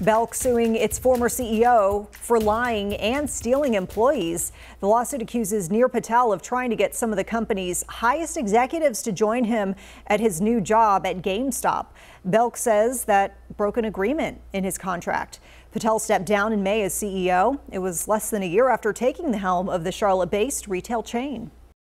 Belk suing its former CEO for lying and stealing employees. The lawsuit accuses Nir Patel of trying to get some of the company's highest executives to join him at his new job at GameStop. Belk says that broke an agreement in his contract. Patel stepped down in May as CEO. It was less than a year after taking the helm of the Charlotte-based retail chain.